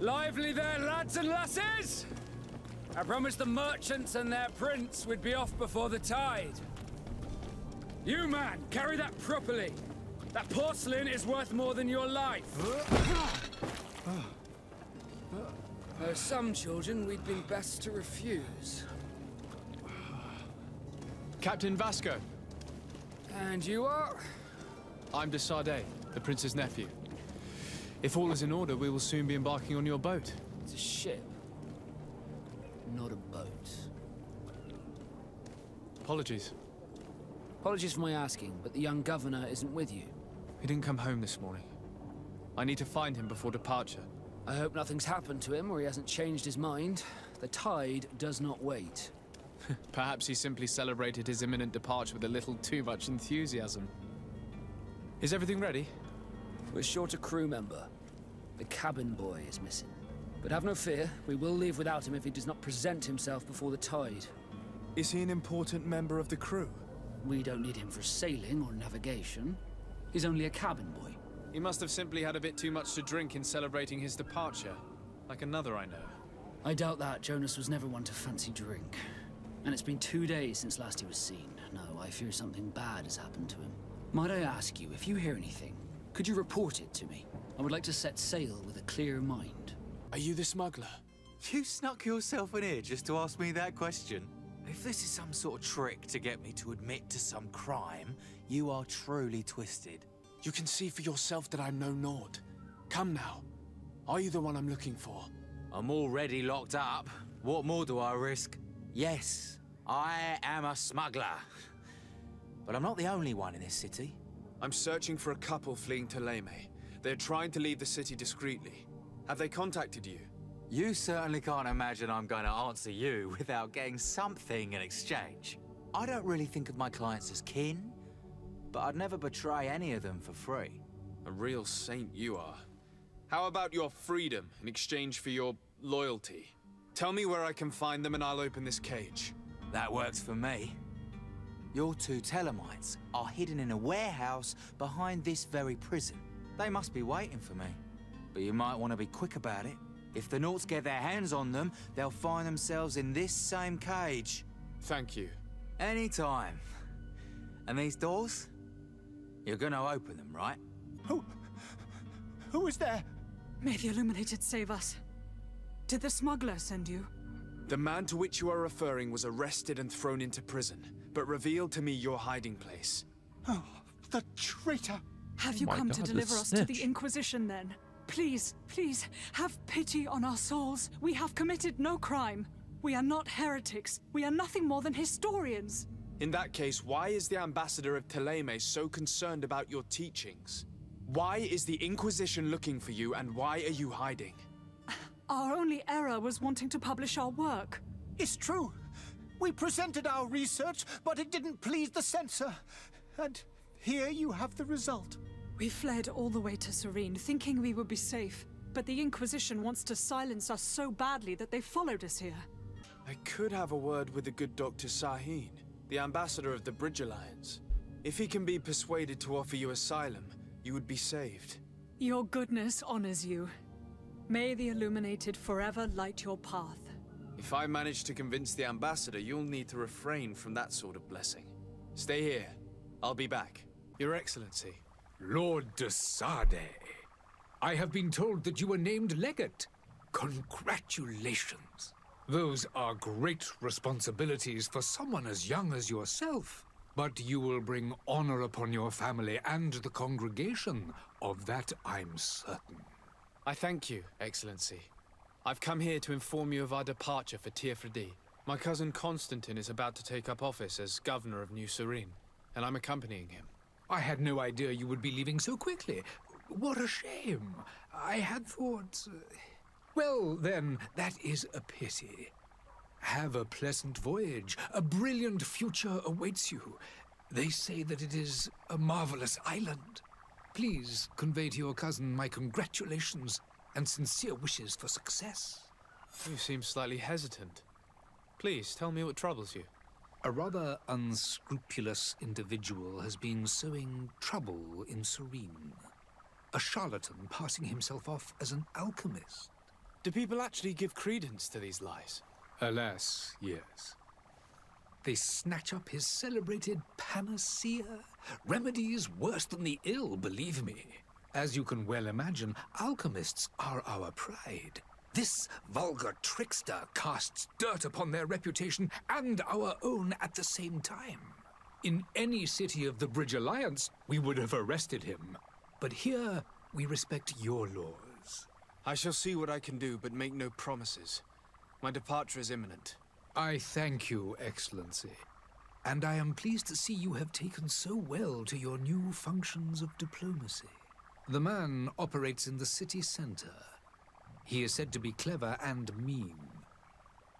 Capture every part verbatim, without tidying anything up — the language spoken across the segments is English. Lively there, lads and lasses! I promised the merchants and their prince we'd be off before the tide. You, man, carry that properly. That porcelain is worth more than your life. There are some children we'd be best to refuse. Captain Vasco. And you are? I'm De Sardet, the prince's nephew. If all is in order, we will soon be embarking on your boat. It's a ship. Not a boat. Apologies. Apologies for my asking, but the young governor isn't with you. He didn't come home this morning. I need to find him before departure. I hope nothing's happened to him or he hasn't changed his mind. The tide does not wait. Perhaps he simply celebrated his imminent departure with a little too much enthusiasm. Is everything ready? We're short a crew member. The cabin boy is missing. But have no fear, we will leave without him if he does not present himself before the tide. Is he an important member of the crew? We don't need him for sailing or navigation. He's only a cabin boy. He must have simply had a bit too much to drink in celebrating his departure. Like another I know. I doubt that. Jonas was never one to fancy drink. And it's been two days since last he was seen. No, I fear something bad has happened to him. Might I ask you, if you hear anything, could you report it to me? I would like to set sail with a clear mind. Are you the smuggler? You snuck yourself in here just to ask me that question. If this is some sort of trick to get me to admit to some crime, you are truly twisted. You can see for yourself that I'm no Nord. Come now. Are you the one I'm looking for? I'm already locked up. What more do I risk? Yes, I am a smuggler. But I'm not the only one in this city. I'm searching for a couple fleeing to Leme. They're trying to leave the city discreetly. Have they contacted you? You certainly can't imagine I'm going to answer you without getting something in exchange. I don't really think of my clients as kin, but I'd never betray any of them for free. A real saint you are. How about your freedom in exchange for your loyalty? Tell me where I can find them and I'll open this cage. That works for me. Your two Telemites are hidden in a warehouse behind this very prison. They must be waiting for me. But you might want to be quick about it. If the Nauts get their hands on them, they'll find themselves in this same cage. Thank you. Anytime. And these doors? You're going to open them, right? Who... who is there? May the Illuminated save us. Did the smuggler send you? The man to which you are referring was arrested and thrown into prison, but revealed to me your hiding place. Oh, the traitor! Have you come to deliver us to the Inquisition, then? Please, please, have pity on our souls. We have committed no crime. We are not heretics. We are nothing more than historians. In that case, why is the ambassador of Tolemay so concerned about your teachings? Why is the Inquisition looking for you, and why are you hiding? Our only error was wanting to publish our work. It's true. We presented our research, but it didn't please the censor. And here you have the result. We fled all the way to Sérène, thinking we would be safe. But the Inquisition wants to silence us so badly that they followed us here. I could have a word with the good Doctor Sahin, the ambassador of the Bridge Alliance. If he can be persuaded to offer you asylum, you would be saved. Your goodness honors you. May the Illuminated forever light your path. If I manage to convince the ambassador, you'll need to refrain from that sort of blessing. Stay here. I'll be back. Your Excellency. Lord De Sardet, I have been told that you were named legate. Congratulations. Those are great responsibilities for someone as young as yourself. But you will bring honor upon your family and the congregation. Of that I'm certain. I thank you, Excellency. I've come here to inform you of our departure for Teer Fradee. My cousin Constantine is about to take up office as governor of New Sérène, and I'm accompanying him. I had no idea you would be leaving so quickly. What a shame. I had thought... Well, then, that is a pity. Have a pleasant voyage. A brilliant future awaits you. They say that it is a marvelous island. Please convey to your cousin my congratulations and sincere wishes for success. You seem slightly hesitant. Please, tell me what troubles you. A rather unscrupulous individual has been sowing trouble in Sérène. A charlatan passing himself off as an alchemist. Do people actually give credence to these lies? Alas, yes. They snatch up his celebrated panacea. Remedies worse than the ill, believe me. As you can well imagine, alchemists are our pride. This vulgar trickster casts dirt upon their reputation and our own at the same time. In any city of the Bridge Alliance, we would have arrested him. But here, we respect your laws. I shall see what I can do, but make no promises. My departure is imminent. I thank you, Excellency. And I am pleased to see you have taken so well to your new functions of diplomacy. The man operates in the city center. He is said to be clever and mean.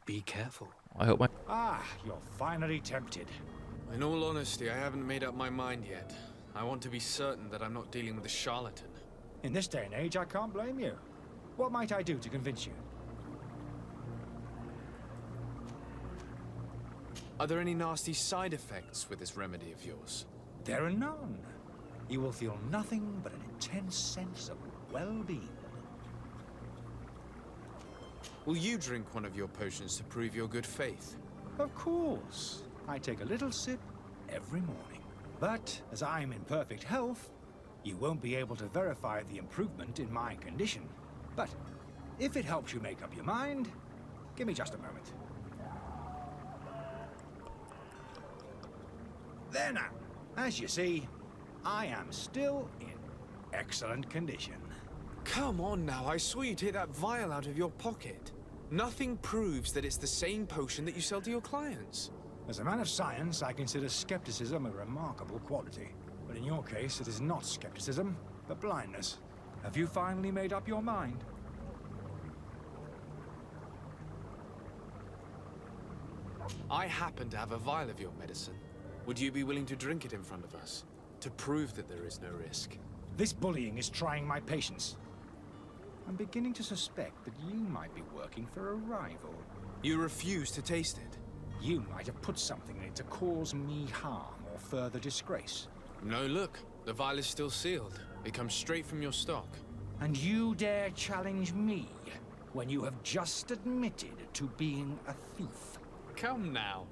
Be careful. I hope I... Ah, you're finally tempted. In all honesty, I haven't made up my mind yet. I want to be certain that I'm not dealing with a charlatan. In this day and age, I can't blame you. What might I do to convince you? Are there any nasty side effects with this remedy of yours? There are none. You will feel nothing but an intense sense of well-being. Will you drink one of your potions to prove your good faith? Of course. I take a little sip every morning. But as I'm in perfect health, you won't be able to verify the improvement in my condition. But if it helps you make up your mind, give me just a moment. There now. As you see, I am still in excellent condition. Come on now, I saw you take that vial out of your pocket. Nothing proves that it's the same potion that you sell to your clients. As a man of science, I consider skepticism a remarkable quality. But in your case, it is not skepticism, but blindness. Have you finally made up your mind? I happen to have a vial of your medicine. Would you be willing to drink it in front of us, to prove that there is no risk? This bullying is trying my patience. I'm beginning to suspect that you might be working for a rival. You refuse to taste it. You might have put something in it to cause me harm or further disgrace. No, look. The vial is still sealed. It comes straight from your stock. And you dare challenge me when you have just admitted to being a thief? Come now.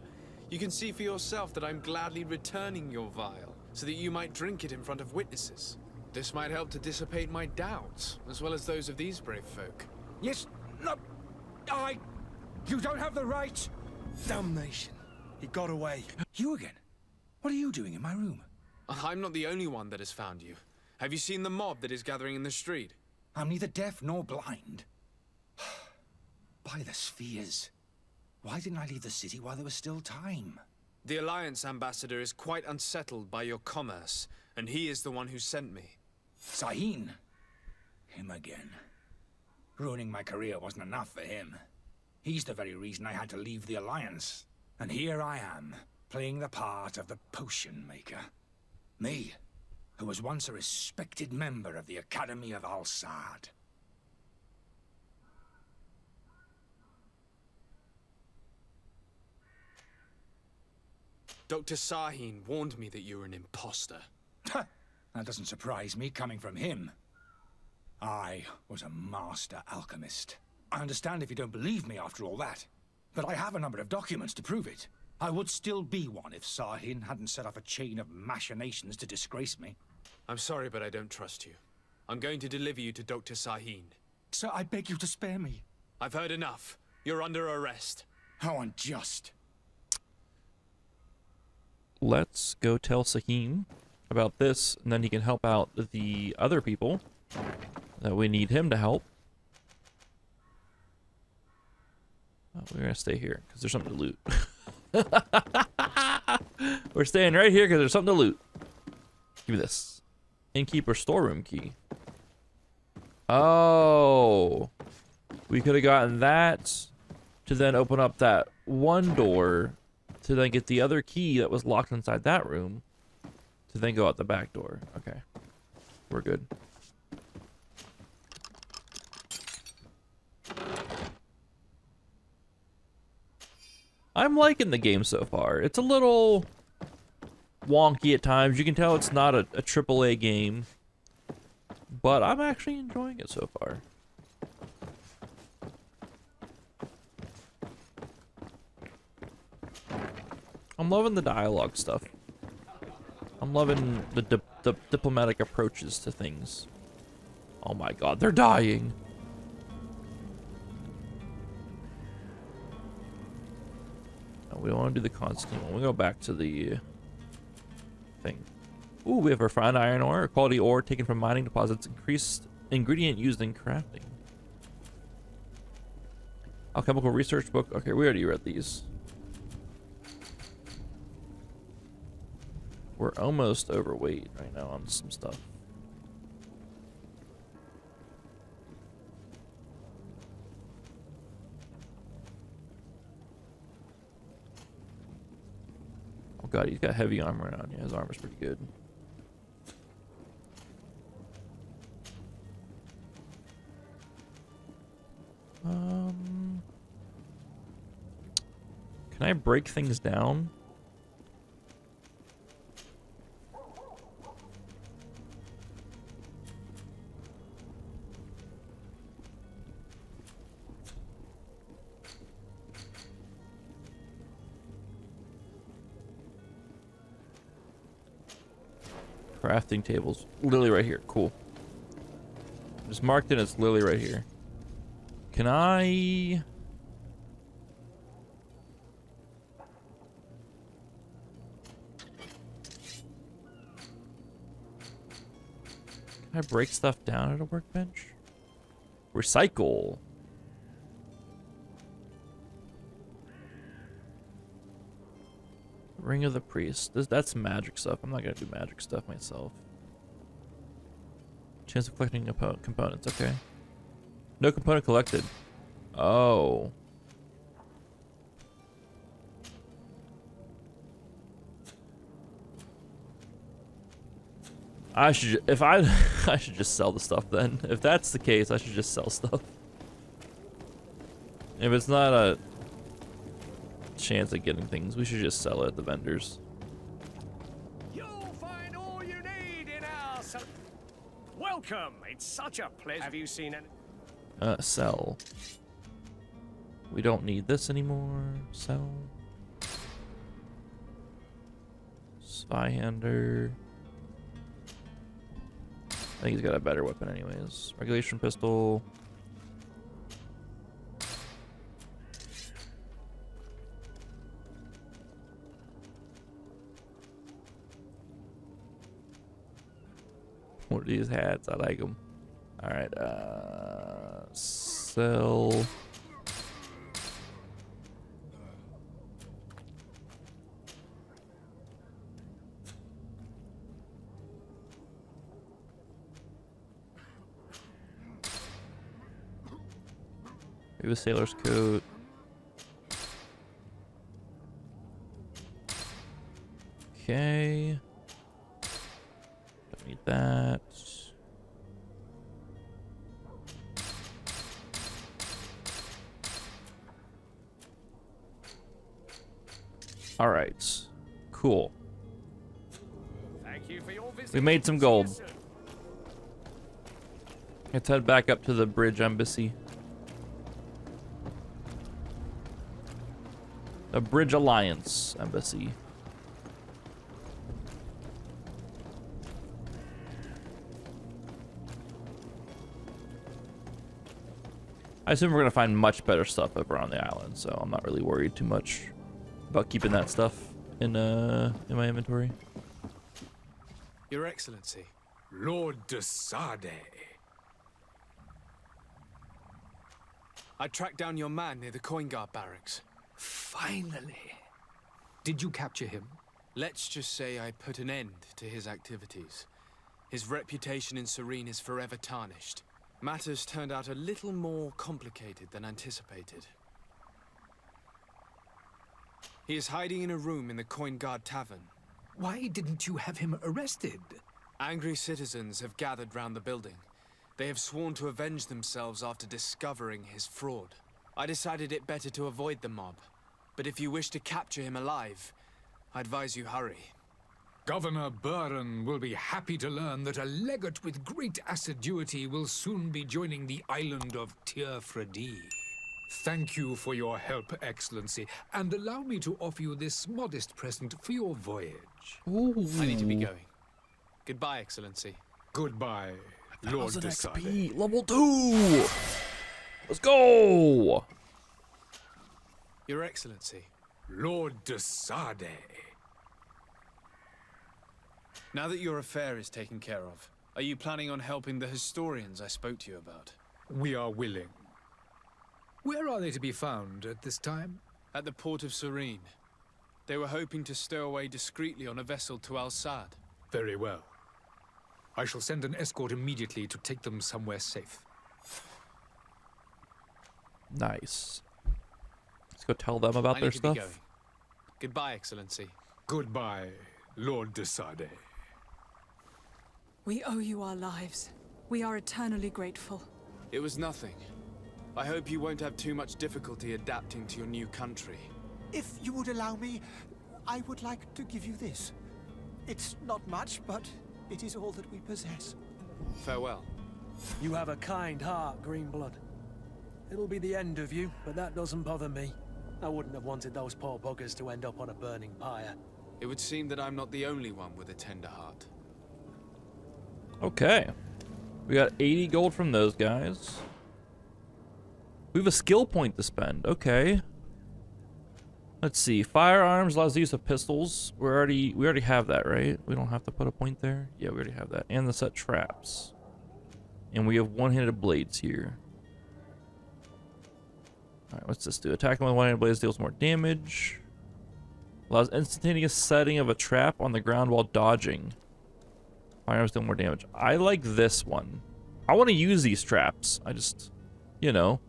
You can see for yourself that I'm gladly returning your vial, so that you might drink it in front of witnesses. This might help to dissipate my doubts, as well as those of these brave folk. Yes, no, I... You don't have the right! Damnation. He got away. You again? What are you doing in my room? I'm not the only one that has found you. Have you seen the mob that is gathering in the street? I'm neither deaf nor blind. By the spheres. Why didn't I leave the city while there was still time? The Alliance ambassador is quite unsettled by your commerce, and he is the one who sent me. Sahin! Him again. Ruining my career wasn't enough for him. He's the very reason I had to leave the Alliance. And here I am, playing the part of the potion maker. Me, who was once a respected member of the Academy of Al Saad. Doctor Sahin warned me that you were an imposter. Ha! That doesn't surprise me, coming from him. I was a master alchemist. I understand if you don't believe me after all that, but I have a number of documents to prove it. I would still be one if Sahin hadn't set off a chain of machinations to disgrace me. I'm sorry, but I don't trust you. I'm going to deliver you to Doctor Sahin. Sir, I beg you to spare me. I've heard enough. You're under arrest. How unjust. Let's go tell Sahin about this, and then he can help out the other people that we need him to help. Oh, we're going to stay here because there's something to loot. We're staying right here because there's something to loot. Give me this. Innkeeper storeroom key. Oh. We could have gotten that to then open up that one door, to then get the other key that was locked inside that room, to then go out the back door. Okay. We're good. I'm liking the game so far. It's a little wonky at times. You can tell it's not a, a triple A game, but I'm actually enjoying it so far. I'm loving the dialogue stuff. I'm loving the di the diplomatic approaches to things. Oh my God, they're dying. No, we don't want to do the constant one. We'll go back to the thing. Ooh, we have our fine iron ore. Quality ore taken from mining deposits. Increased ingredient used in crafting. Alchemical research book. Okay, we already read these. We're almost overweight right now on some stuff. Oh God, he's got heavy armor on. Yeah, his armor's pretty good. Um, can I break things down? Crafting tables. Lily right here. Cool. Just marked in as Lily right here. Can I... Can I break stuff down at a workbench? Recycle. Ring of the Priest. This, that's magic stuff. I'm not going to do magic stuff myself. Chance of collecting components. Okay. No component collected. Oh. I should... If I... I should just sell the stuff then. If that's the case, I should just sell stuff. If it's not a... chance at getting things, we should just sell it at the vendors. You'll find all you need in our sal- welcome. It's such a pleasure. Have you seen an uh sell? We don't need this anymore. Sell. Spyhander. I think he's got a better weapon anyways. Regulation pistol. What are these hats? I like them. All right, uh, sell. Maybe a sailor's coat. Okay. Need that. All right, cool. Thank you for your visit. We made some gold. Let's head back up to the bridge embassy. The Bridge Alliance embassy. I assume we're going to find much better stuff over on the island, so I'm not really worried too much about keeping that stuff in uh, in my inventory. Your Excellency, Lord De Sardet. I tracked down your man near the Coin Guard barracks. Finally! Did you capture him? Let's just say I put an end to his activities. His reputation in Sérène is forever tarnished. Matters turned out a little more complicated than anticipated. He is hiding in a room in the Coin Guard Tavern. Why didn't you have him arrested? Angry citizens have gathered round the building. They have sworn to avenge themselves after discovering his fraud. I decided it better to avoid the mob. But if you wish to capture him alive, I advise you hurry. Governor Burren will be happy to learn that a legate with great assiduity will soon be joining the island of Teer Fradee. Thank you for your help, Excellency, and allow me to offer you this modest present for your voyage. Ooh. I need to be going. Goodbye, Excellency. Goodbye, Lord De Sardet. Level two. Let's go. Your Excellency, Lord De Sardet. Now that your affair is taken care of, are you planning on helping the historians I spoke to you about? We are willing. Where are they to be found at this time? At the port of Sérène. They were hoping to stow away discreetly on a vessel to Al Saad. Very well. I shall send an escort immediately to take them somewhere safe. Nice. Let's go tell them about I their stuff. Goodbye, Excellency. Goodbye, Lord De Sardet. We owe you our lives. We are eternally grateful. It was nothing. I hope you won't have too much difficulty adapting to your new country. If you would allow me, I would like to give you this. It's not much, but it is all that we possess. Farewell. You have a kind heart, Greenblood. It'll be the end of you, but that doesn't bother me. I wouldn't have wanted those poor buggers to end up on a burning pyre. It would seem that I'm not the only one with a tender heart. Okay. We got eighty gold from those guys. We have a skill point to spend. Okay. Let's see. Firearms allows the use of pistols. We're already we already have that, right? We don't have to put a point there. Yeah, we already have that. And the set traps. And we have one-handed blades here. Alright, what's this do? Attacking with one-handed blades deals more damage. Allows instantaneous setting of a trap on the ground while dodging. Firearms deal more damage. I like this one. I want to use these traps. I just, you know.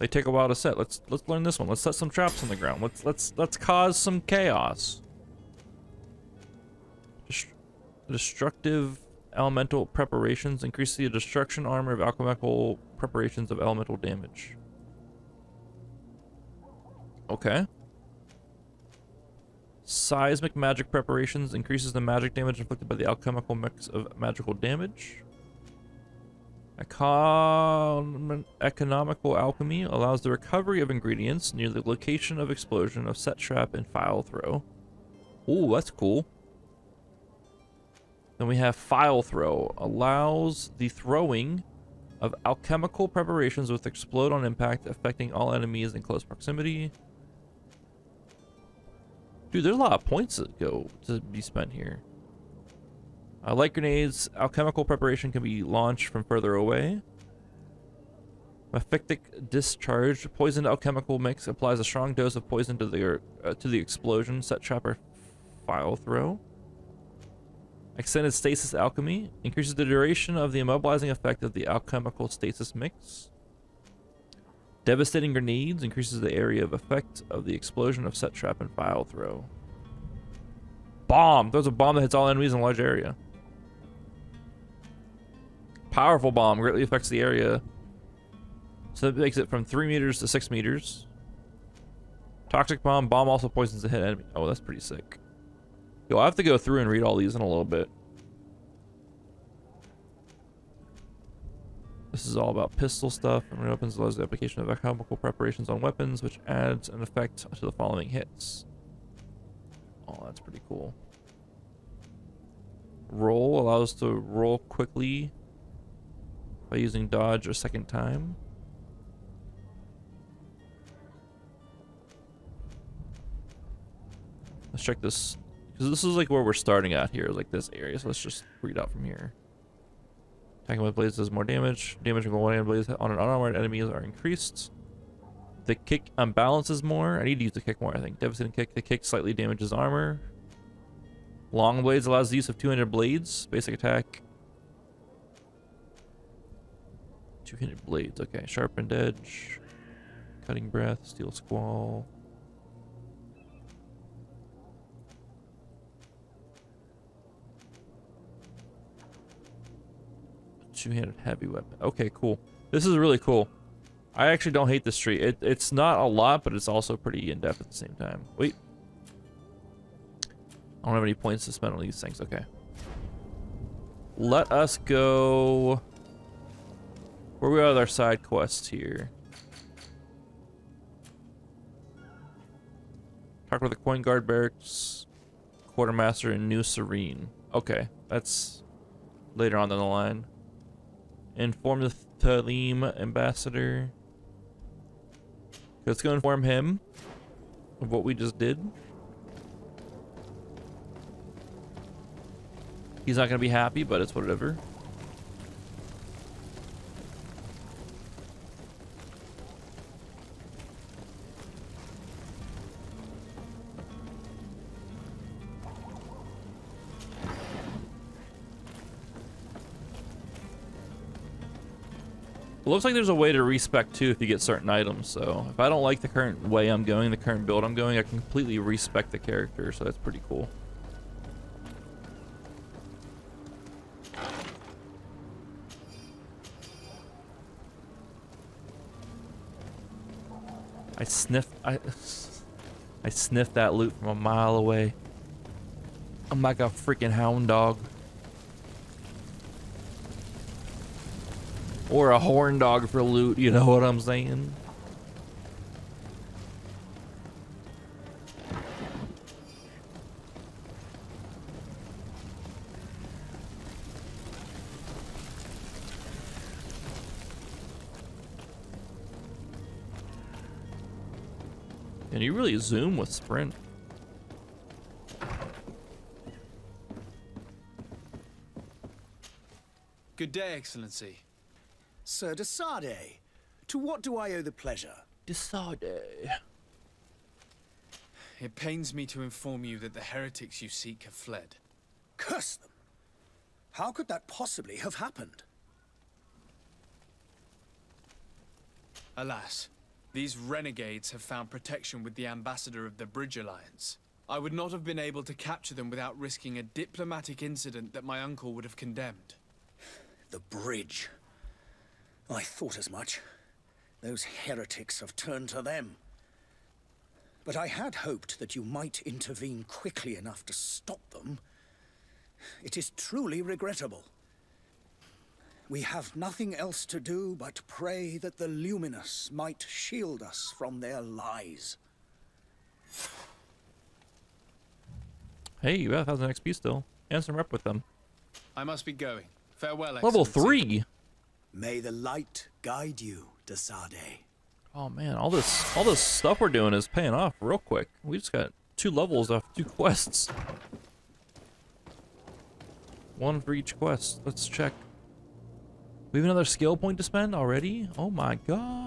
They take a while to set. Let's let's learn this one. Let's set some traps on the ground. Let's let's let's cause some chaos. Dest destructive elemental preparations increase the destruction armor of alchemical preparations of elemental damage. Okay. Seismic magic preparations increases the magic damage inflicted by the alchemical mix of magical damage. Econ economical alchemy allows the recovery of ingredients near the location of explosion of set trap and file throw. Ooh, that's cool. Then we have file throw. Allows the throwing of alchemical preparations with explode on impact, affecting all enemies in close proximity. Dude, there's a lot of points that go to be spent here. Uh, light grenades, alchemical preparation can be launched from further away. Mephitic discharge, poisoned alchemical mix applies a strong dose of poison to the uh, to the explosion. Set trap or file throw. Extended stasis alchemy increases the duration of the immobilizing effect of the alchemical stasis mix. Devastating grenades increases the area of effect of the explosion of set trap and file throw. Bomb throws a bomb that hits all enemies in a large area. Powerful bomb greatly affects the area, so that makes it from three meters to six meters. Toxic bomb. Bomb also poisons the hit enemy. Oh, that's pretty sick. Yo, I have to go through and read all these in a little bit. This is all about pistol stuff. And weapons allows the application of alchemical preparations on weapons, which adds an effect to the following hits. Oh, that's pretty cool. Roll allows to roll quickly by using dodge a second time. Let's check this, because this is like where we're starting at here, like this area. So let's just read out from here. Attacking with blades does more damage. Damage from one-handed blades on an unarmored enemy are increased. The kick unbalances more. I need to use the kick more, I think. Devastating kick. The kick slightly damages armor. Long blades allows the use of two-handed blades. Basic attack. Two-handed blades. Okay. Sharpened edge. Cutting breath. Steel squall. Two-handed heavy weapon. Okay, cool. This is really cool. I actually don't hate this tree. It, it's not a lot, but it's also pretty in-depth at the same time. Wait. I don't have any points to spend on these things. Okay. Let us go... Where we are with our side quests here. Talk with the Coin Guard barracks quartermaster in New Sérène. Okay, that's later on down the line. Inform the Téléma ambassador. Let's go inform him of what we just did. He's not gonna be happy, but it's whatever. It looks like there's a way to respec too if you get certain items, so if I don't like the current way I'm going, the current build I'm going, I can completely respec the character, so that's pretty cool. I sniffed, I, I sniffed that loot from a mile away. I'm like a freaking hound dog. Or a horn dog for loot, you know what I'm saying? Can you really zoom with sprint? Good day, Excellency. Sir De Sardet, to what do I owe the pleasure? De Sardet. It pains me to inform you that the heretics you seek have fled. Curse them! How could that possibly have happened? Alas, these renegades have found protection with the ambassador of the Bridge Alliance. I would not have been able to capture them without risking a diplomatic incident that my uncle would have condemned. The Bridge. I thought as much. Those heretics have turned to them. But I had hoped that you might intervene quickly enough to stop them. It is truly regrettable. We have nothing else to do but pray that the Luminous might shield us from their lies. Hey, you have one thousand X P still. And some rep with them. I must be going. Farewell, Excellency. Level three! May the light guide you, De Sardet. Oh man, all this all this stuff we're doing is paying off real quick. We just got two levels off two quests. One for each quest. Let's check. We have another skill point to spend already? Oh my gosh.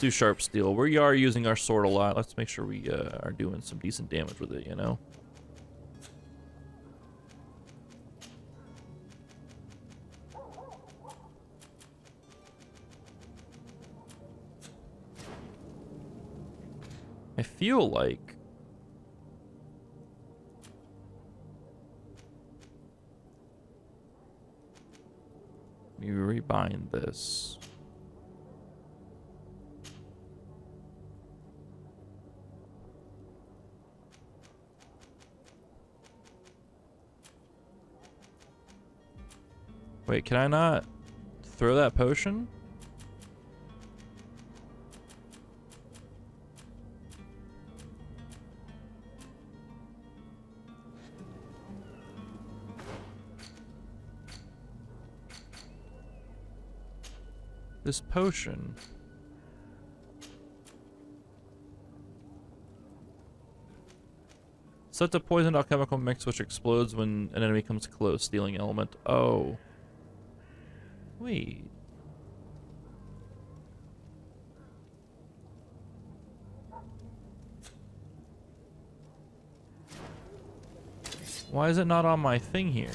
Do sharp steel. We are using our sword a lot. Let's make sure we uh, are doing some decent damage with it, you know? I feel like you rebind this. Wait, can I not throw that potion? This potion. Set the poisoned alchemical mix which explodes when an enemy comes close, stealing element. Oh. Wait. Why is it not on my thing here?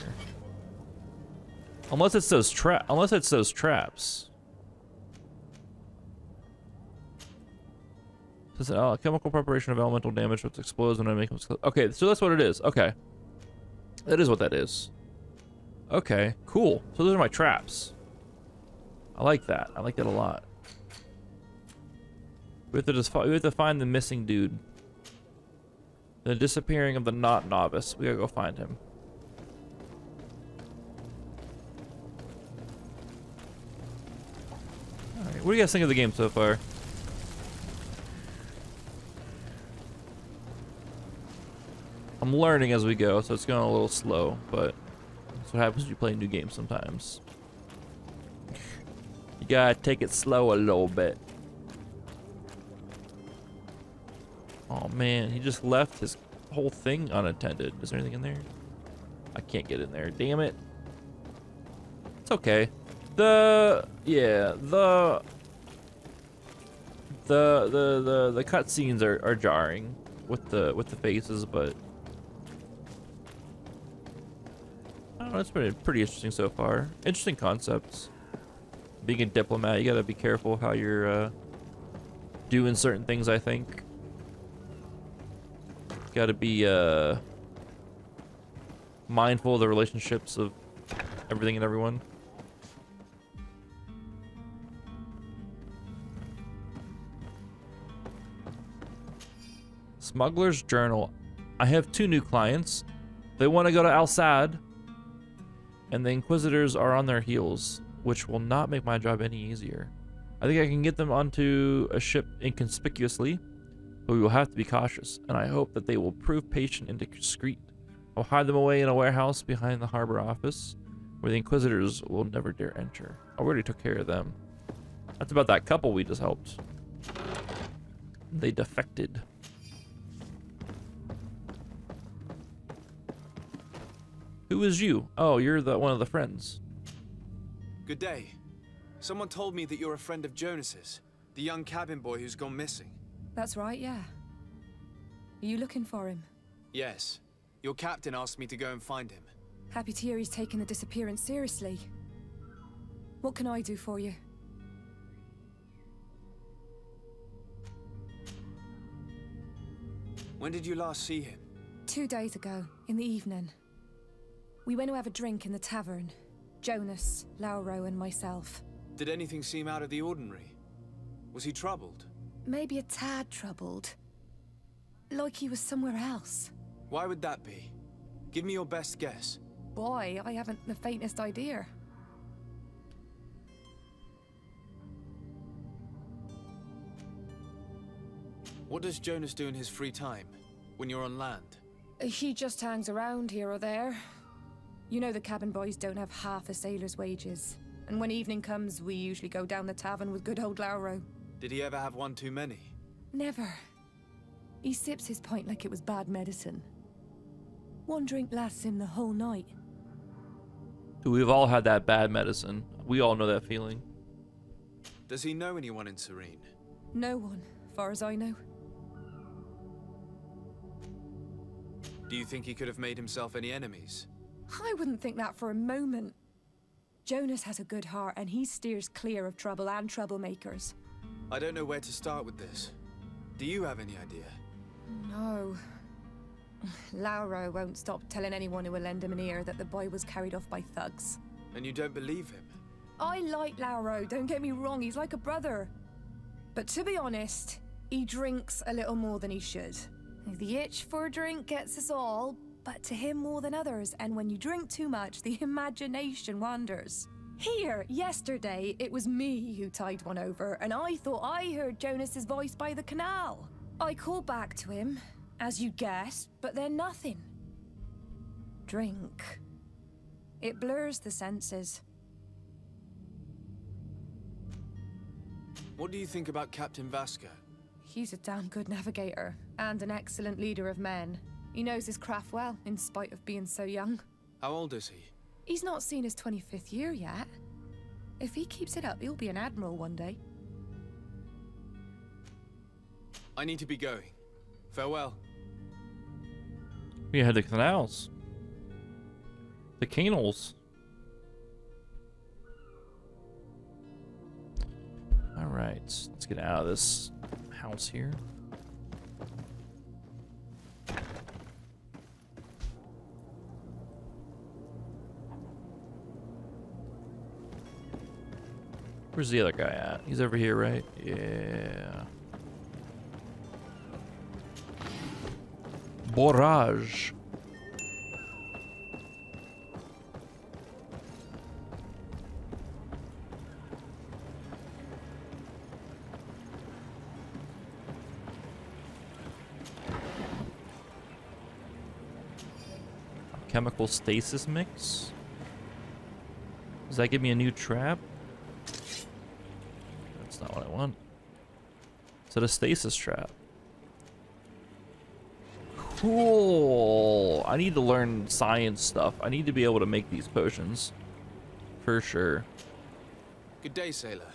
Unless it's those tra- unless it's those traps. This is a chemical preparation of elemental damage which explodes when I make them. Okay, so that's what it is. Okay. That is what that is. Okay, cool. So those are my traps. I like that. I like that a lot. We have to just we have to find the missing dude. The disappearing of the not novice. We gotta go find him. What do you guys think of the game so far? I'm learning as we go, so it's going a little slow, but that's what happens when you play new games sometimes. You gotta take it slow a little bit. Oh man, he just left his whole thing unattended. Is there anything in there? I can't get in there, damn it. It's okay. The, yeah, the, the, the, the, the cutscenes are, are jarring with the, with the faces, but I don't know, it's been pretty interesting so far. Interesting concepts. Being a diplomat, you gotta be careful how you're uh, doing certain things, I think. Gotta be uh, mindful of the relationships of everything and everyone. Smuggler's Journal. I have two new clients. They want to go to Al Saad, and the Inquisitors are on their heels, which will not make my job any easier. I think I can get them onto a ship inconspicuously, but we will have to be cautious, and I hope that they will prove patient and discreet. I'll hide them away in a warehouse behind the harbor office, where the Inquisitors will never dare enter. I already took care of them. That's about that couple we just helped. They defected. Who is you? Oh, you're the one of the friends. Good day. Someone told me that you're a friend of Jonas's, the young cabin boy who's gone missing. That's right, yeah. Are you looking for him? Yes. Your captain asked me to go and find him. Happy to hear he's taken the disappearance seriously. What can I do for you? When did you last see him? Two days ago, in the evening. We went to have a drink in the tavern. Jonas, Lauro, and myself. Did anything seem out of the ordinary? Was he troubled? Maybe a tad troubled. Like he was somewhere else. Why would that be? Give me your best guess. Boy, I haven't the faintest idea. What does Jonas do in his free time, when you're on land? He just hangs around here or there. You know the cabin boys don't have half a sailor's wages. And when evening comes, we usually go down the tavern with good old Lauro. Did he ever have one too many? Never. He sips his pint like it was bad medicine. One drink lasts him the whole night. We've all had that bad medicine. We all know that feeling. Does he know anyone in Sérène? No one, far as I know. Do you think he could have made himself any enemies? I wouldn't think that for a moment. Jonas has a good heart and he steers clear of trouble and troublemakers. I don't know where to start with this. Do you have any idea? No. Lauro won't stop telling anyone who will lend him an ear that the boy was carried off by thugs. And you don't believe him? I like Lauro, don't get me wrong, he's like a brother. But to be honest, he drinks a little more than he should. The itch for a drink gets us all, but to him more than others, and when you drink too much, the imagination wanders. Here, yesterday, it was me who tied one over, and I thought I heard Jonas's voice by the canal. I called back to him, as you guessed, but then nothing. Drink. It blurs the senses. What do you think about Captain Vasco? He's a damn good navigator, and an excellent leader of men. He knows his craft well, in spite of being so young. How old is he? He's not seen his twenty-fifth year yet. If he keeps it up, he'll be an admiral one day. I need to be going. Farewell. We had the canals. The canals. Alright, let's get out of this house here. Where's the other guy at? He's over here, right? Yeah. Borage. chemical stasis mix. Does that give me a new trap? That's not what I want. Is it a stasis trap? Cool. I need to learn science stuff. I need to be able to make these potions. For sure. Good day, sailor.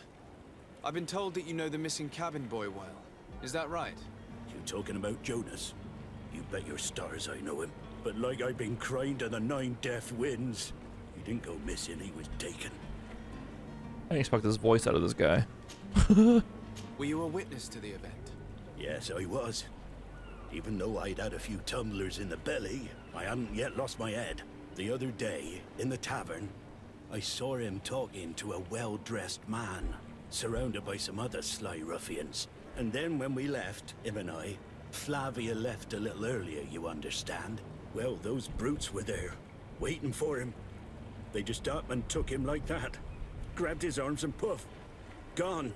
I've been told that you know the missing cabin boy well. Is that right? You talking about Jonas? You bet your stars I know him. But like I've been crying to the nine deaf winds, he didn't go missing, he was taken. I didn't expect this voice out of this guy. Were you a witness to the event? Yes, I was. Even though I'd had a few tumblers in the belly, I hadn't yet lost my head. The other day, in the tavern, I saw him talking to a well-dressed man, surrounded by some other sly ruffians. And then when we left, him and I, Flavio left a little earlier, you understand? Well, those brutes were there, waiting for him. They just up and took him like that. Grabbed his arms and poof, gone,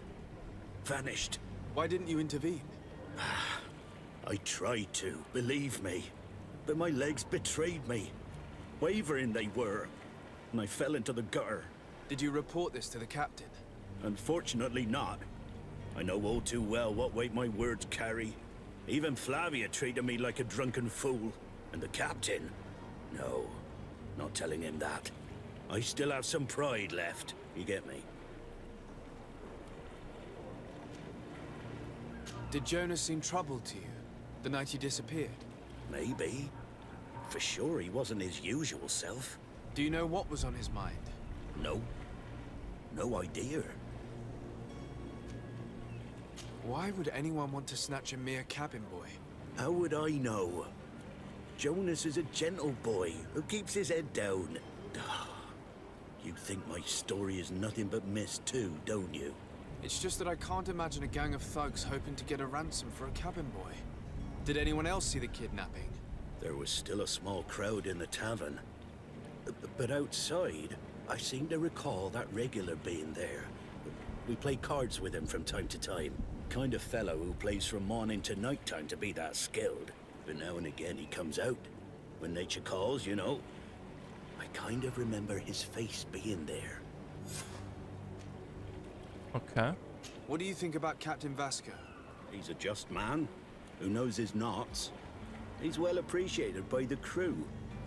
vanished. Why didn't you intervene? I tried to, believe me, but my legs betrayed me. Wavering they were, and I fell into the gutter. Did you report this to the captain? Unfortunately not. I know all too well what weight my words carry. Even Flavio treated me like a drunken fool, and the captain? No, not telling him that. I still have some pride left, you get me? Did Jonas seem troubled to you? The night he disappeared? Maybe. For sure he wasn't his usual self. Do you know what was on his mind? No. No idea. Why would anyone want to snatch a mere cabin boy? How would I know? Jonas is a gentle boy who keeps his head down. You think my story is nothing but mist too, don't you? It's just that I can't imagine a gang of thugs hoping to get a ransom for a cabin boy. Did anyone else see the kidnapping? There was still a small crowd in the tavern. But outside, I seem to recall that regular being there. We play cards with him from time to time. Kind of fellow who plays from morning to nighttime to be that skilled. But now and again he comes out. When nature calls, you know. I kind of remember his face being there. Okay. What do you think about Captain Vasco? He's a just man. Who knows his Nauts. He's well appreciated by the crew.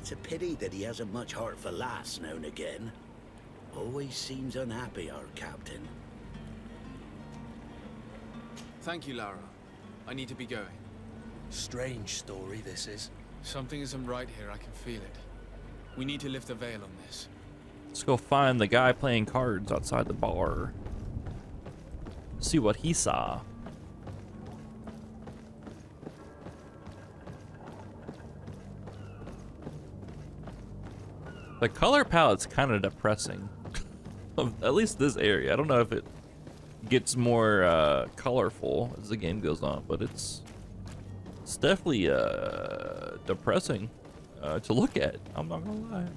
It's a pity that he hasn't much heart for laughs now and again. Always seems unhappy, our captain. Thank you, Lauro. I need to be going. Strange story, this is. Something isn't right here, I can feel it. We need to lift the veil on this. Let's go find the guy playing cards outside the bar. See what he saw. The color palette's kind of depressing. At least this area. I don't know if it gets more uh, colorful as the game goes on, but it's it's definitely uh, depressing uh, to look at. I'm not gonna lie.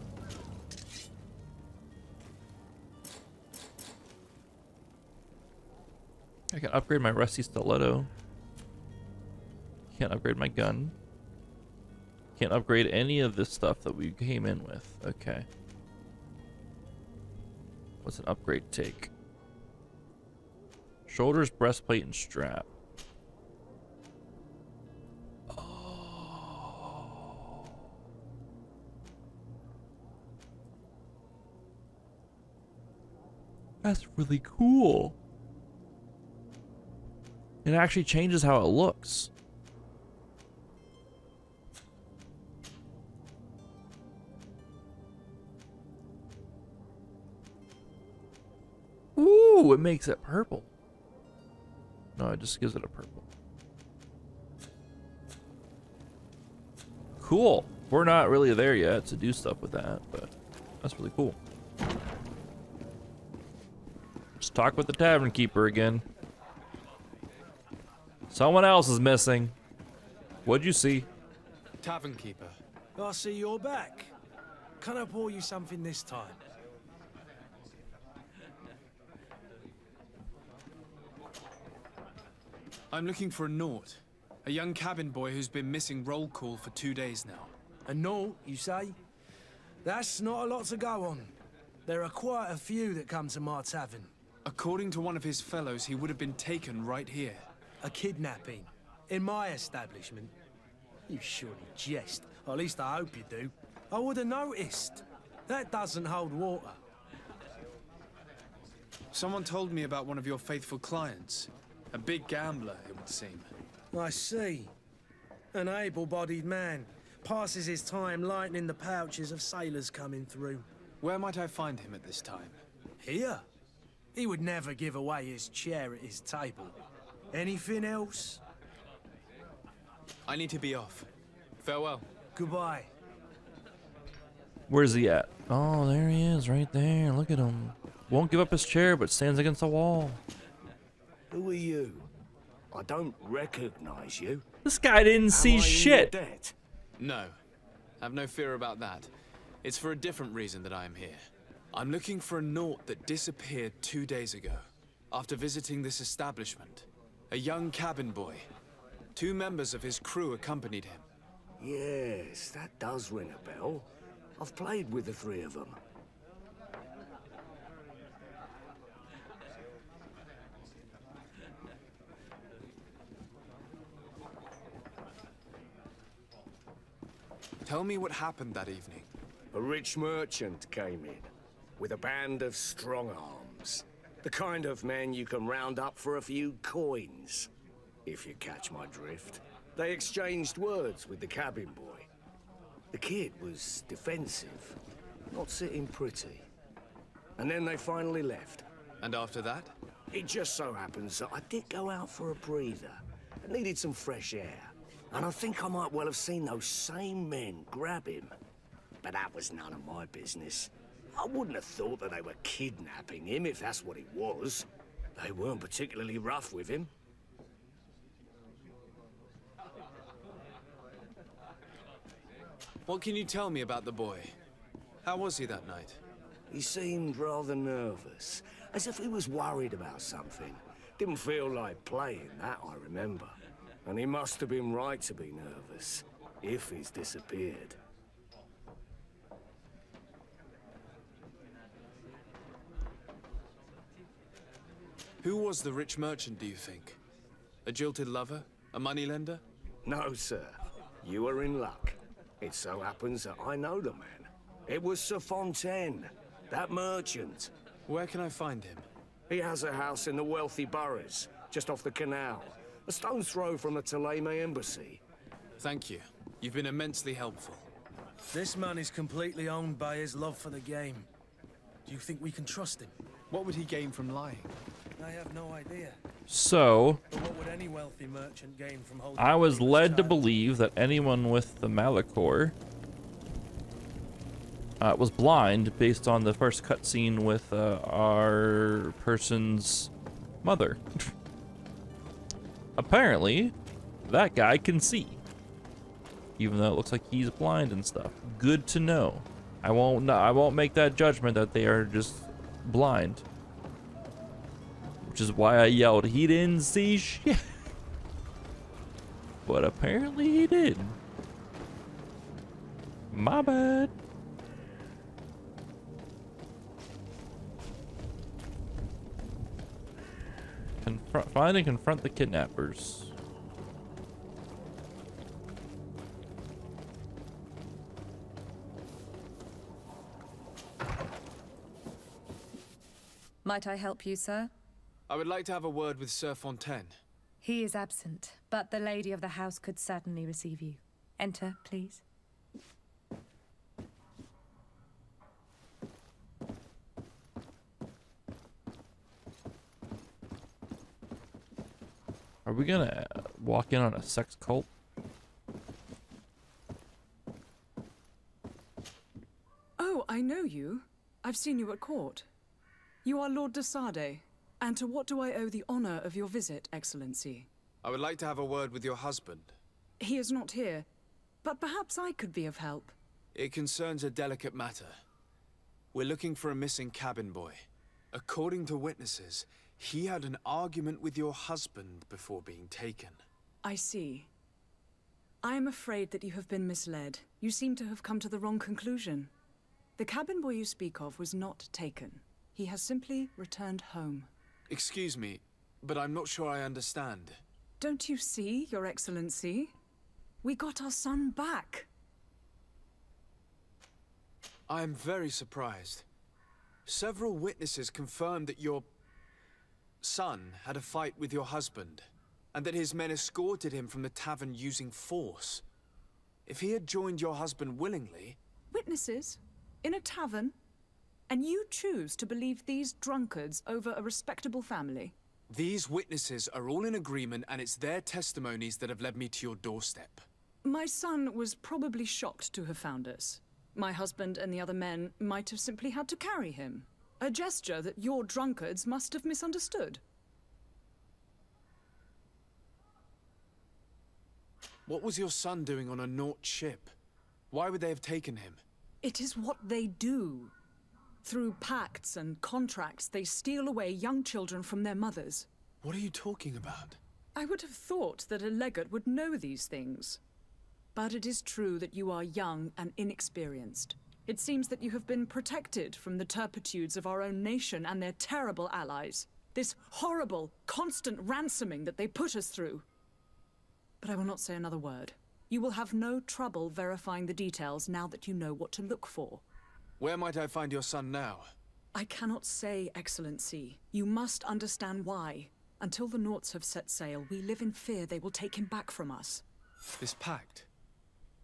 I can upgrade my rusty stiletto. Can't upgrade my gun. Can't upgrade any of this stuff that we came in with. Okay. What's an upgrade take? Shoulders, breastplate, and strap. Oh. That's really cool. It actually changes how it looks. Ooh, it makes it purple. No, it just gives it a purple. Cool. We're not really there yet to do stuff with that, but that's really cool. Let's talk with the tavern keeper again. Someone else is missing. What'd you see? Tavern keeper. I see you're back. Can I pour you something this time? I'm looking for a Nort, a young cabin boy who's been missing roll call for two days now. A Nort, you say? That's not a lot to go on. There are quite a few that come to Marthaven. According to one of his fellows, he would have been taken right here. A kidnapping. In my establishment. You surely jest. Or at least I hope you do. I would have noticed. That doesn't hold water. Someone told me about one of your faithful clients. A big gambler, it would seem. I see. An able-bodied man. Passes his time lightening the pouches of sailors coming through. Where might I find him at this time? Here. He would never give away his chair at his table. Anything else? I need to be off. Farewell. Goodbye. Where's he at? Oh, there he is right there. Look at him. Won't give up his chair, but stands against the wall. Who are you? I don't recognize you. This guy didn't see shit. No. I have no fear about that. It's for a different reason that I am here. I'm looking for a Nort that disappeared two days ago, after visiting this establishment. A young cabin boy. Two members of his crew accompanied him. Yes, that does ring a bell. I've played with the three of them. Tell me what happened that evening. A rich merchant came in, with a band of strong arms. The kind of men you can round up for a few coins, if you catch my drift. They exchanged words with the cabin boy. The kid was defensive, not sitting pretty. And then they finally left. And after that? It just so happens that I did go out for a breather. I needed some fresh air. And I think I might well have seen those same men grab him. But that was none of my business. I wouldn't have thought that they were kidnapping him, if that's what it was. They weren't particularly rough with him. What can you tell me about the boy? How was he that night? He seemed rather nervous, as if he was worried about something. Didn't feel like playing, that I remember. And he must have been right to be nervous, if he's disappeared. Who was the rich merchant, do you think? A jilted lover? A moneylender? No, sir. You are in luck. It so happens that I know the man. It was Sir Fontaine, that merchant. Where can I find him? He has a house in the wealthy boroughs, just off the canal. A stone's throw from the Tolemay embassy. Thank you. You've been immensely helpful. This man is completely owned by his love for the game. Do you think we can trust him? What would he gain from lying? I have no idea. So, but what would any wealthy merchant gain from holding I was led to believe that anyone with the Malachor uh, was blind based on the first cutscene with uh, our person's mother. Apparently, that guy can see, even though it looks like he's blind and stuff. Good to know. I won't. I won't make that judgment that they are just blind, which is why I yelled. He didn't see shit, but apparently he did. My bad. Confront, find and confront the kidnappers. Might I help you, sir? I would like to have a word with Sir Fontaine. He is absent, but the lady of the house could certainly receive you. Enter, please. Are we gonna walk in on a sex cult? Oh, I know you. I've seen you at court. You are Lord de Sardet, and to what do I owe the honor of your visit, Excellency? I would like to have a word with your husband. He is not here, but perhaps I could be of help. It concerns a delicate matter. We're looking for a missing cabin boy. According to witnesses, he had an argument with your husband before being taken. I see. I am afraid that you have been misled. You seem to have come to the wrong conclusion. The cabin boy you speak of was not taken. He has simply returned home. Excuse me, but I'm not sure I understand. Don't you see, Your Excellency? We got our son back. I am very surprised. Several witnesses confirmed that your son had a fight with your husband, and that his men escorted him from the tavern using force. If he had joined your husband willingly... Witnesses? In a tavern? And you choose to believe these drunkards over a respectable family? These witnesses are all in agreement, and it's their testimonies that have led me to your doorstep. My son was probably shocked to have found us. My husband and the other men might have simply had to carry him. A gesture that your drunkards must have misunderstood. What was your son doing on a Nauts ship? Why would they have taken him? It is what they do. Through pacts and contracts, they steal away young children from their mothers. What are you talking about? I would have thought that a legate would know these things. But it is true that you are young and inexperienced. It seems that you have been protected from the turpitudes of our own nation and their terrible allies. This horrible, constant ransoming that they put us through. But I will not say another word. You will have no trouble verifying the details now that you know what to look for. Where might I find your son now? I cannot say, Excellency. You must understand why. Until the Nauts have set sail, we live in fear they will take him back from us. This pact?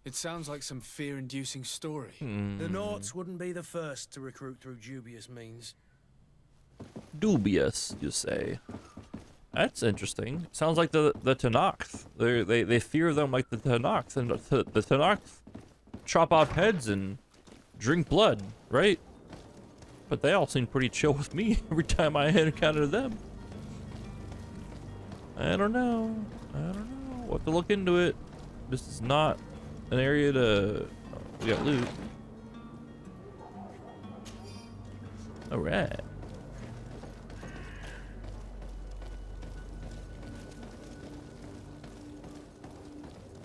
It sounds like some fear-inducing story. Mm. The Nauts wouldn't be the first to recruit through dubious means. Dubious, you say? That's interesting. Sounds like the the Tanakh. They they they fear them like the Tanakh, and the, the Tanakh chop off heads and drink blood, right? But they all seem pretty chill with me every time I encounter them. I don't know. I don't know. We'll have to look into it. This is not an area to. Oh, we got loot. All right.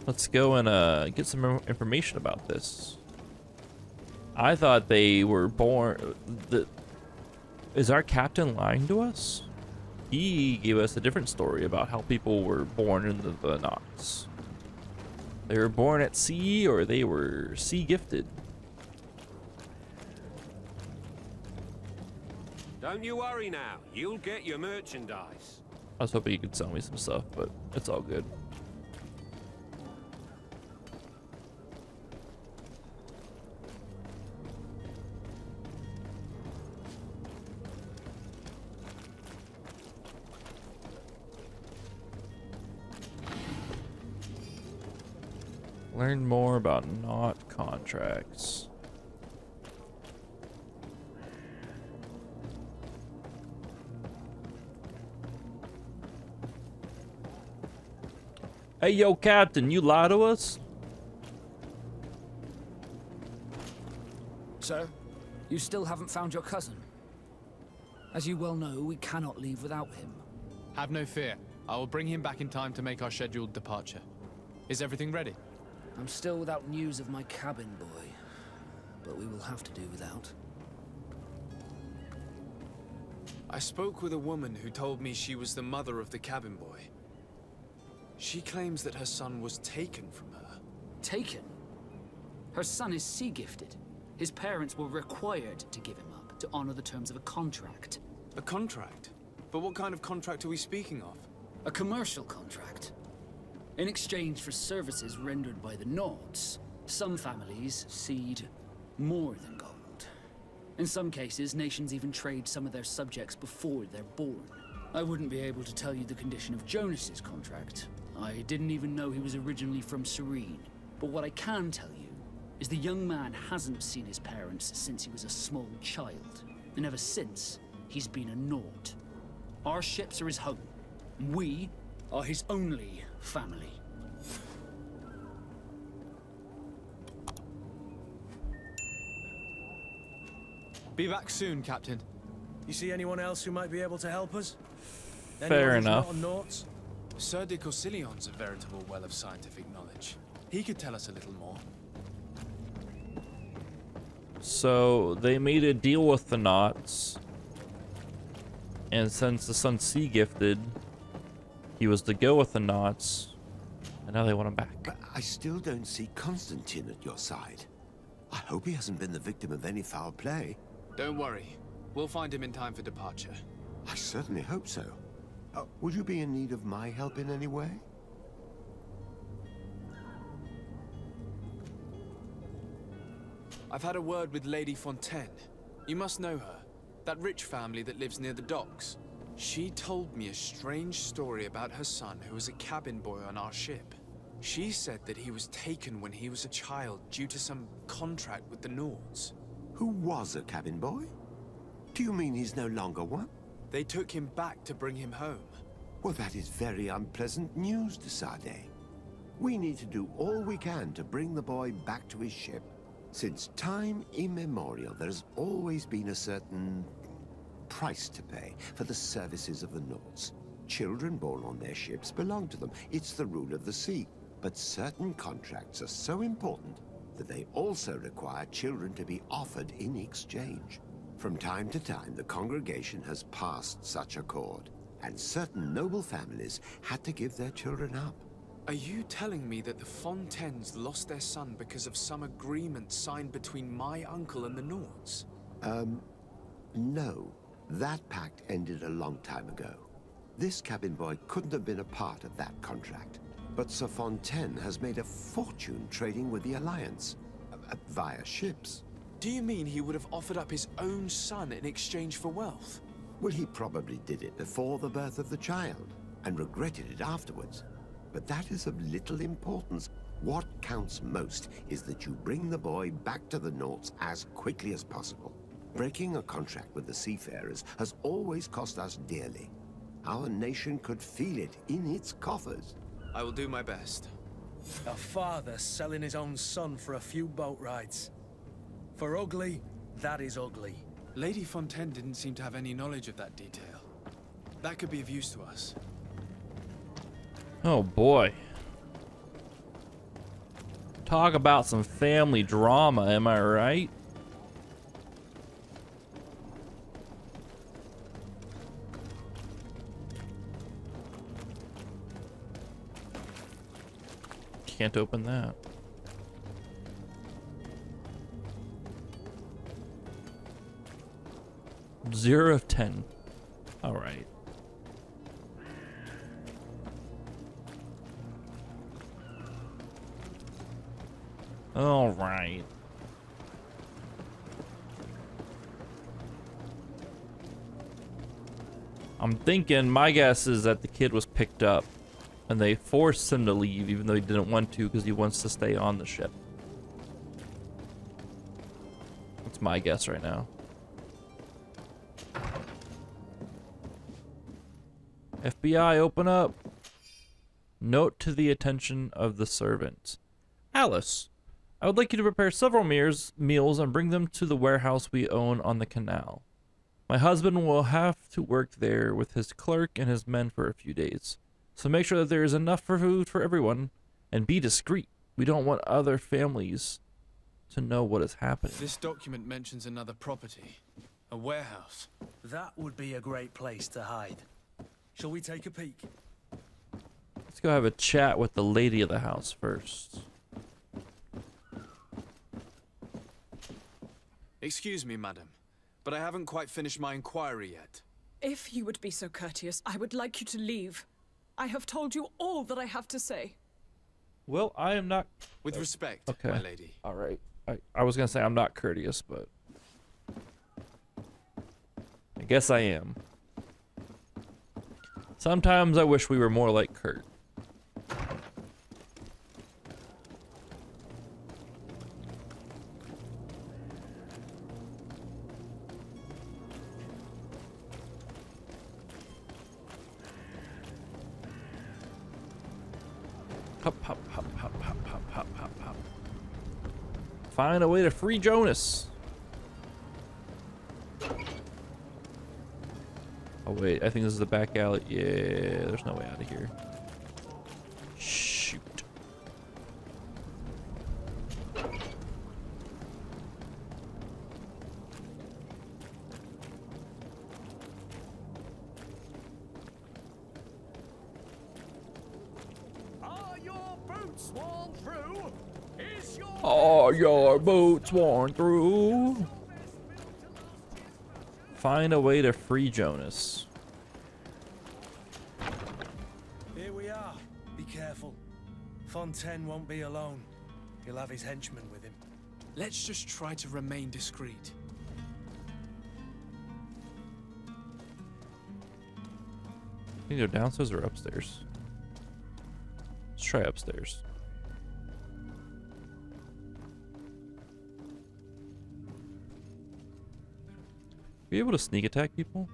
Let's go and uh, get some information about this. I thought they were born... The... Is our captain lying to us? He gave us a different story about how people were born in the, the Nauts. They were born at sea, or they were sea-gifted. Don't you worry now. You'll get your merchandise. I was hoping you could sell me some stuff, but it's all good. Learn more about Naut contracts. Hey, yo, Captain, you lie to us? Sir, you still haven't found your cousin. As you well know, we cannot leave without him. Have no fear. I will bring him back in time to make our scheduled departure. Is everything ready? I'm still without news of my cabin boy, but we will have to do without. I spoke with a woman who told me she was the mother of the cabin boy. She claims that her son was taken from her. Taken? Her son is sea-gifted. His parents were required to give him up to honor the terms of a contract. A contract? But what kind of contract are we speaking of? A commercial contract. In exchange for services rendered by the Nauts, some families cede more than gold. In some cases, nations even trade some of their subjects before they're born. I wouldn't be able to tell you the condition of Jonas's contract. I didn't even know he was originally from Sérène. But what I can tell you is the young man hasn't seen his parents since he was a small child. And ever since, he's been a Naut. Our ships are his home. We are his only family. Be back soon, Captain. You see anyone else who might be able to help us? Fair enough. Sir de Courcillon's a veritable well of scientific knowledge. He could tell us a little more. So they made a deal with the Nauts, and since the Sun Sea gifted, he was to go with the Nauts, and now they want him back. But I still don't see Constantine at your side. I hope he hasn't been the victim of any foul play. Don't worry. We'll find him in time for departure. I certainly hope so. Uh, would you be in need of my help in any way? I've had a word with Lady Fontaine. You must know her. That rich family that lives near the docks. She told me a strange story about her son who was a cabin boy on our ship. She said that he was taken when he was a child due to some contract with the Norts. Who was a cabin boy? Do you mean he's no longer one? They took him back to bring him home. Well, that is very unpleasant news, De Sardet. We need to do all we can to bring the boy back to his ship. Since time immemorial, there's always been a certain price to pay for the services of the Norts. Children born on their ships belong to them. It's the rule of the sea. But certain contracts are so important that they also require children to be offered in exchange. From time to time, the Congregation has passed such a cord, and certain noble families had to give their children up. Are you telling me that the Fontaines lost their son because of some agreement signed between my uncle and the Norts? Um, no. That pact ended a long time ago. This cabin boy couldn't have been a part of that contract. But Sir Fontaine has made a fortune trading with the Alliance, uh, via ships. Do you mean he would have offered up his own son in exchange for wealth? Well, he probably did it before the birth of the child, and regretted it afterwards. But that is of little importance. What counts most is that you bring the boy back to the Norts as quickly as possible. Breaking a contract with the seafarers has always cost us dearly. Our nation could feel it in its coffers. I will do my best. A father selling his own son for a few boat rides. For ugly, that is ugly. Lady Fontaine didn't seem to have any knowledge of that detail. That could be of use to us. Oh boy. Talk about some family drama, am I right? Can't open that. Zero of ten. All right. All right. I'm thinking, my guess is that the kid was picked up and they forced him to leave even though he didn't want to because he wants to stay on the ship. That's my guess right now. F B I, open up. Note to the attention of the servant. Alice, I would like you to prepare several meals, meals and bring them to the warehouse we own on the canal. My husband will have to work there with his clerk and his men for a few days. So make sure that there is enough for food for everyone and be discreet. We don't want other families to know what is happening. This document mentions another property, a warehouse. That would be a great place to hide. Shall we take a peek? Let's go have a chat with the lady of the house first. Excuse me, madam, but I haven't quite finished my inquiry yet. If you would be so courteous, I would like you to leave. I have told you all that I have to say. Well, I am not... With respect, okay. My lady. All right. I, I was going to say I'm not courteous, but... I guess I am. Sometimes I wish we were more like Kurt. Hop, hop, hop, hop, hop, hop, hop, hop, hop. Find a way to free Jonas. Oh wait, I think this is the back alley. Yeah, there's no way out of here. Shoot. Are your boots worn through? Find a way to free Jonas. Here we are. Be careful. Fontaine won't be alone. He'll have his henchmen with him. Let's just try to remain discreet. Can you go downstairs or upstairs? Let's try upstairs. Are we able to sneak attack people?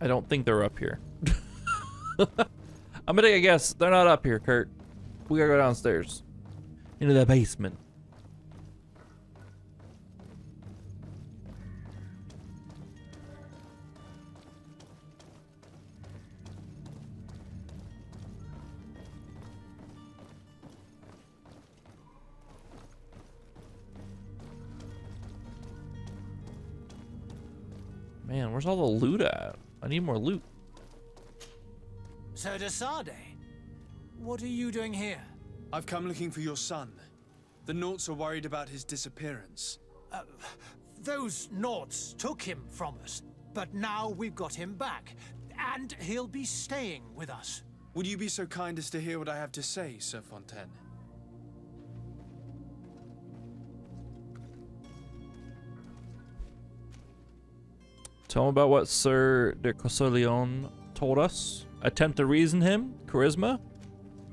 I don't think they're up here. I'm gonna take a guess. They're not up here, Kurt. We gotta go downstairs. Into the basement. Man, where's all the loot at? I need more loot. So, De Sardet, what are you doing here? I've come looking for your son. The Nauts are worried about his disappearance. Uh, those Nauts took him from us, but now we've got him back, and he'll be staying with us. Would you be so kind as to hear what I have to say, Sir Fontaine? Tell him about what Sir de Courcillon told us. Attempt to reason him, charisma,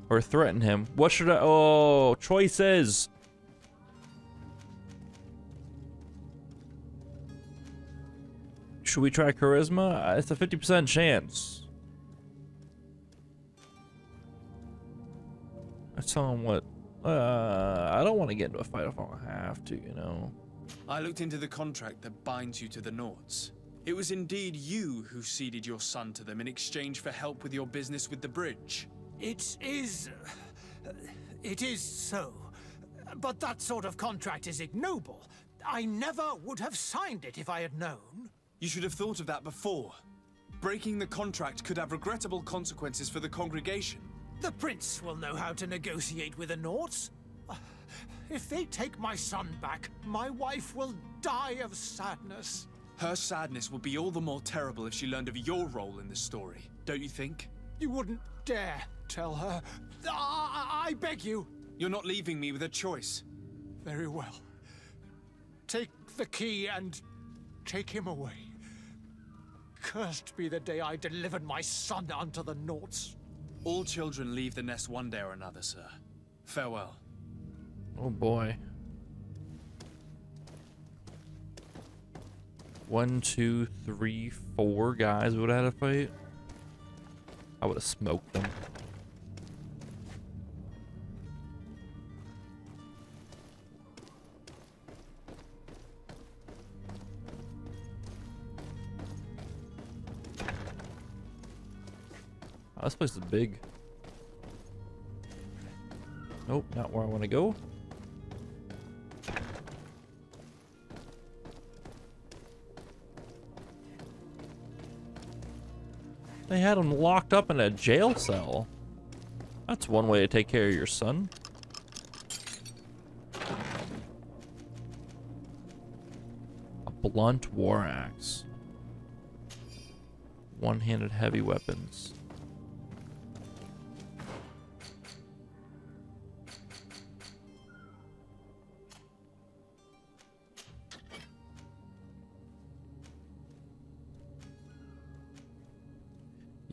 or threaten him. What should I? Oh, choices. Should we try charisma? It's a fifty percent chance. I tell him what. Uh, I don't want to get into a fight if I don't have to, you know. I looked into the contract that binds you to the Norts. It was indeed you who ceded your son to them in exchange for help with your business with the bridge. It is... It is so. But that sort of contract is ignoble. I never would have signed it if I had known. You should have thought of that before. Breaking the contract could have regrettable consequences for the congregation. The prince will know how to negotiate with the Norts. If they take my son back, my wife will die of sadness. Her sadness would be all the more terrible if she learned of your role in this story, don't you think? You wouldn't dare tell her. I, I beg you. You're not leaving me with a choice. Very well. Take the key and take him away. Cursed be the day I delivered my son unto the Nauts. All children leave the nest one day or another, sir. Farewell. Oh boy. One, two, three, four guys would have had a fight. I would have smoked them. Oh, this place is big. Nope, not where I want to go. They had him locked up in a jail cell. That's one way to take care of your son. A blunt war axe. One-handed heavy weapons.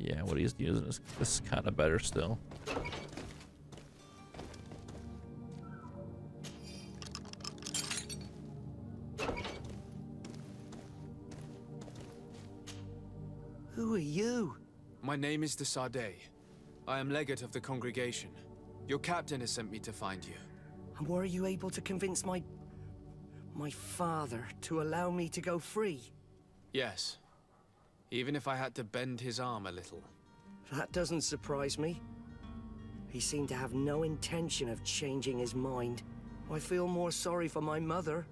Yeah, what he's using is, is kind of better still. Who are you? My name is De Sardet. I am legate of the congregation. Your captain has sent me to find you. And were you able to convince my... my father to allow me to go free? Yes. Even if I had to bend his arm a little. That doesn't surprise me. He seemed to have no intention of changing his mind. I feel more sorry for my mother.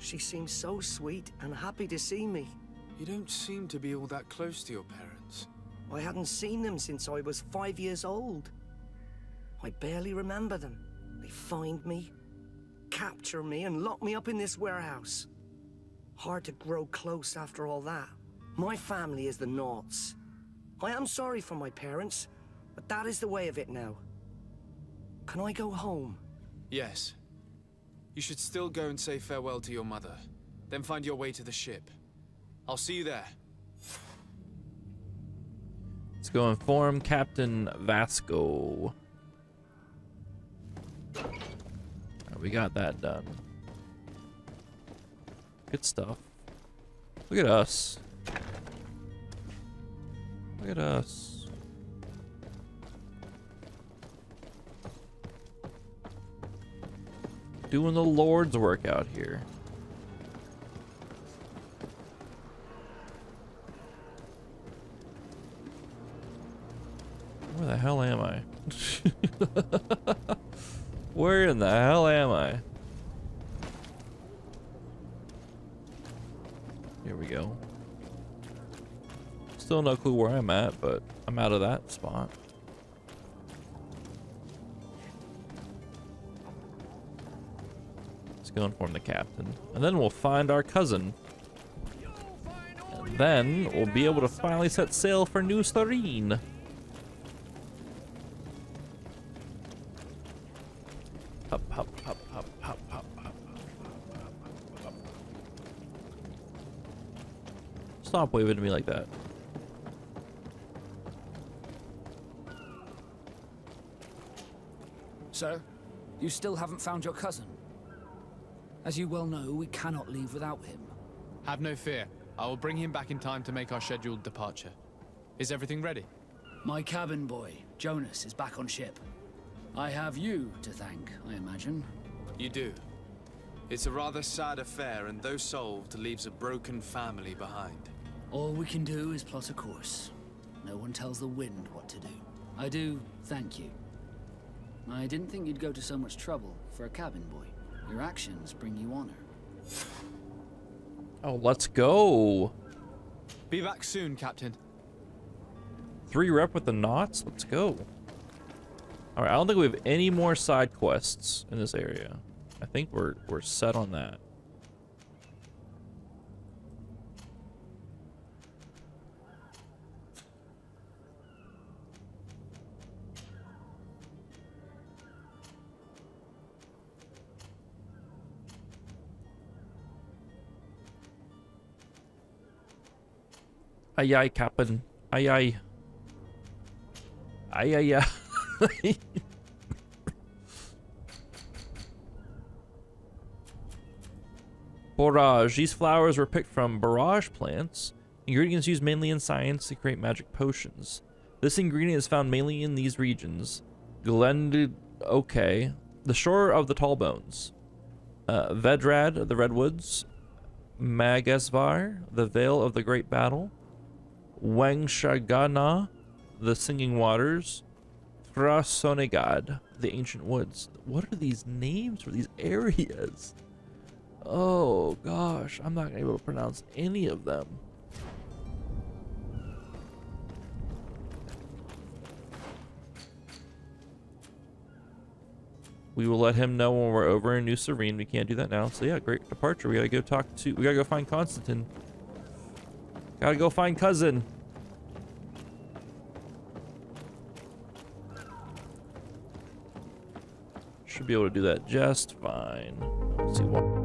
She seems so sweet and happy to see me. You don't seem to be all that close to your parents. I hadn't seen them since I was five years old. I barely remember them. They find me, capture me, and lock me up in this warehouse. Hard to grow close after all that. My family is the Nauts. I am sorry for my parents, but that is the way of it now. Can I go home? Yes. You should still go and say farewell to your mother. Then find your way to the ship. I'll see you there. Let's go inform Captain Vasco. Right, we got that done. Good stuff. Look at us. Look at us. Doing the Lord's work out here. Where the hell am I? Where in the hell am I? Here we go. Still no clue where I'm at, but I'm out of that spot. Let's go inform the captain. And then we'll find our cousin. And then we'll be able to finally set sail for New Sérène. Stop waving to me like that. Sir, you still haven't found your cousin. As you well know, we cannot leave without him. Have no fear. I will bring him back in time to make our scheduled departure. Is everything ready? My cabin boy, Jonas, is back on ship. I have you to thank, I imagine. You do. It's a rather sad affair, and though solved, leaves a broken family behind. All we can do is plot a course. No one tells the wind what to do. I do thank you. I didn't think you'd go to so much trouble for a cabin boy. Your actions bring you honor. Oh, let's go. Be back soon, Captain. Three rep with the Nauts? Let's go. All right, I don't think we have any more side quests in this area. I think we're, we're set on that. Aye aye, Captain. Aye aye. Aye aye aye. Borage. These flowers were picked from borage plants. Ingredients used mainly in science to create magic potions. This ingredient is found mainly in these regions. Glendid. Okay. The shore of the tall bones. Uh, Vedrad of the redwoods. Magesvar, the Vale of the Great Battle. Wangshagana, the Singing Waters. Frasonegad, the Ancient Woods. What are these names for these areas? Oh gosh, I'm not able to pronounce any of them. We will let him know when we're over in New Sérène. We can't do that now. So yeah, great departure. We gotta go talk to, we gotta go find Constantine. Gotta go find cousin. Should be able to do that just fine. Let's see what.